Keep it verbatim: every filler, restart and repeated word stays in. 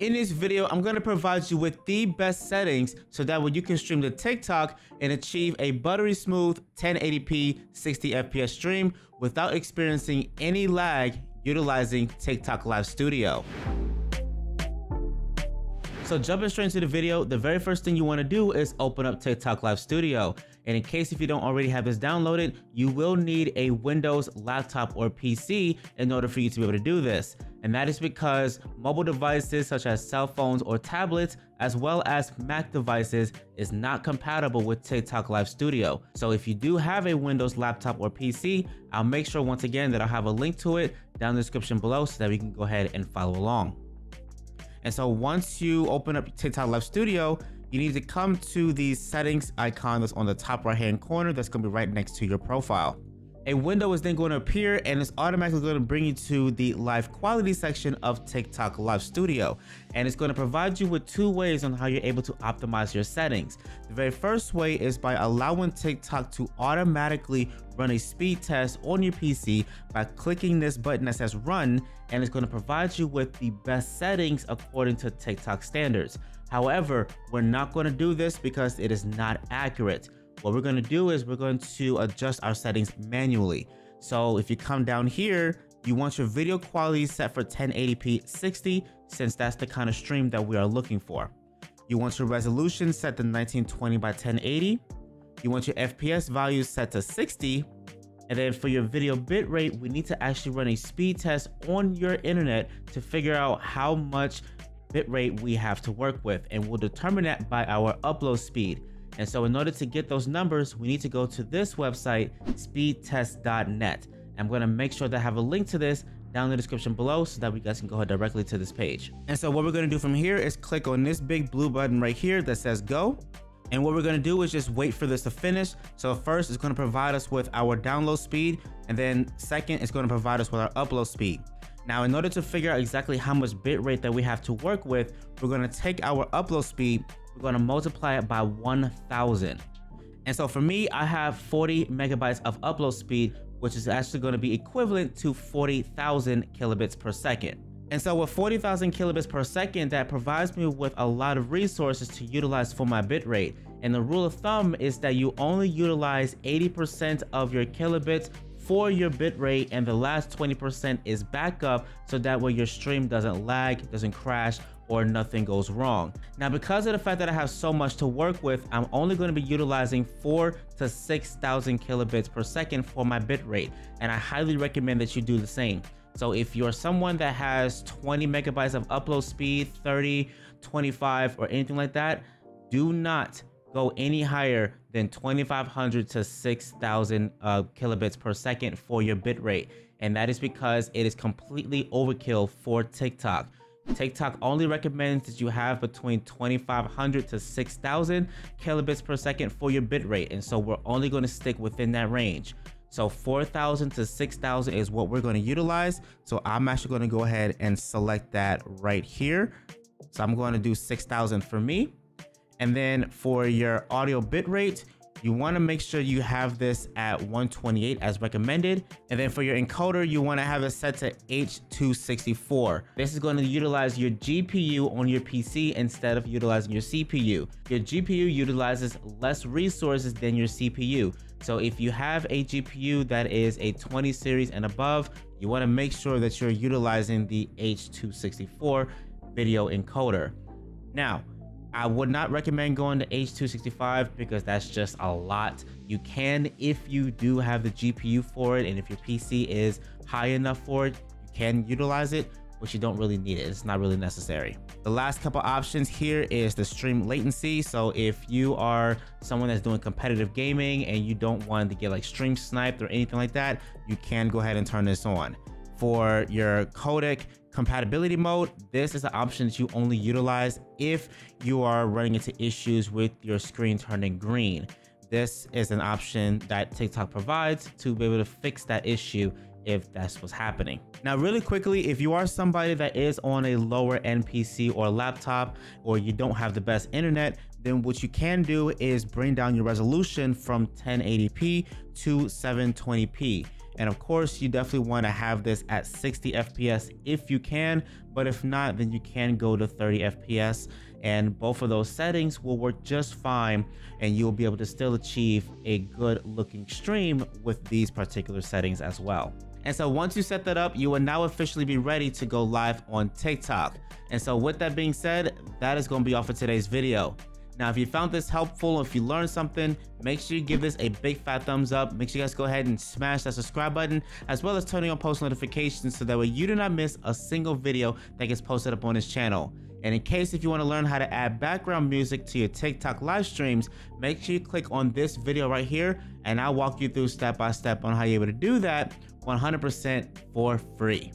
In this video, I'm going to provide you with the best settings so that way you can stream to TikTok and achieve a buttery smooth ten eighty p sixty F P S stream without experiencing any lag utilizing TikTok Live Studio. So jumping straight into the video, the very first thing you want to do is open up TikTok Live Studio. And in case if you don't already have this downloaded, you will need a Windows laptop or P C in order for you to be able to do this. And that is because mobile devices such as cell phones or tablets, as well as Mac devices, is not compatible with TikTok Live Studio. So if you do have a Windows laptop or P C, I'll make sure once again that I'll have a link to it down in the description below so that we can go ahead and follow along. And so once you open up TikTok Live Studio, you need to come to the settings icon that's on the top right hand corner that's going to be right next to your profile. A window is then going to appear and it's automatically going to bring you to the live quality section of TikTok Live Studio. And it's going to provide you with two ways on how you're able to optimize your settings. The very first way is by allowing TikTok to automatically run a speed test on your P C by clicking this button that says run, and it's going to provide you with the best settings according to TikTok standards. However, we're not going to do this because it is not accurate. What we're going to do is we're going to adjust our settings manually. So if you come down here, you want your video quality set for ten eighty p sixty, since that's the kind of stream that we are looking for. You want your resolution set to nineteen twenty by ten eighty. You want your F P S value set to sixty. And then for your video bitrate, we need to actually run a speed test on your internet to figure out how much bitrate we have to work with. And we'll determine that by our upload speed. And so in order to get those numbers, we need to go to this website, speed test dot net. I'm going to make sure that I have a link to this down in the description below so that we guys can go ahead directly to this page. And so what we're going to do from here is click on this big blue button right here that says go. And what we're going to do is just wait for this to finish. So first, it's going to provide us with our download speed. And then second, it's going to provide us with our upload speed. Now, in order to figure out exactly how much bitrate that we have to work with, we're going to take our upload speed, we're going to multiply it by one thousand. And so for me, I have forty megabytes of upload speed, which is actually going to be equivalent to forty thousand kilobits per second. And so with forty thousand kilobits per second, that provides me with a lot of resources to utilize for my bitrate. And the rule of thumb is that you only utilize eighty percent of your kilobits for your bitrate, and the last twenty percent is backup so that way your stream doesn't lag, doesn't crash, or nothing goes wrong. Now, because of the fact that I have so much to work with, I'm only going to be utilizing four to six thousand kilobits per second for my bitrate, and I highly recommend that you do the same. So if you're someone that has twenty megabytes of upload speed, thirty, twenty-five, or anything like that, do not go any higher than twenty-five hundred to six thousand uh, kilobits per second for your bitrate. And that is because it is completely overkill for TikTok. TikTok only recommends that you have between twenty-five hundred to six thousand kilobits per second for your bitrate. And so we're only going to stick within that range. So four thousand to six thousand is what we're going to utilize. So I'm actually going to go ahead and select that right here. So I'm going to do six thousand for me. And then for your audio bitrate, you want to make sure you have this at one twenty-eight as recommended. And then for your encoder, you want to have it set to H two sixty-four. This is going to utilize your G P U on your P C instead of utilizing your C P U. Your G P U utilizes less resources than your C P U. So if you have a G P U that is a twenty series and above, you want to make sure that you're utilizing the H two sixty-four video encoder. Now, I would not recommend going to H two sixty-five because that's just a lot. You can, if you do have the G P U for it and if your P C is high enough for it, you can utilize it, but you don't really need it. It's not really necessary. The last couple options here is the stream latency. So if you are someone that's doing competitive gaming and you don't want to get like stream sniped or anything like that, you can go ahead and turn this on. For your codec compatibility mode, this is an option that you only utilize if you are running into issues with your screen turning green. This is an option that TikTok provides to be able to fix that issue if that's what's happening. Now, really quickly, if you are somebody that is on a lower end P C or laptop, or you don't have the best internet, then what you can do is bring down your resolution from ten eighty p to seven twenty p. And of course, you definitely want to have this at sixty F P S if you can, but if not, then you can go to thirty F P S, and both of those settings will work just fine, and you'll be able to still achieve a good looking stream with these particular settings as well. And so once you set that up, you will now officially be ready to go live on TikTok. And so with that being said, that is going to be all for today's video. Now, if you found this helpful, if you learned something, make sure you give this a big fat thumbs up. Make sure you guys go ahead and smash that subscribe button, as well as turning on post notifications so that way you do not miss a single video that gets posted up on this channel. And in case if you want to learn how to add background music to your TikTok live streams, make sure you click on this video right here, and I'll walk you through step by step on how you're able to do that one hundred percent for free.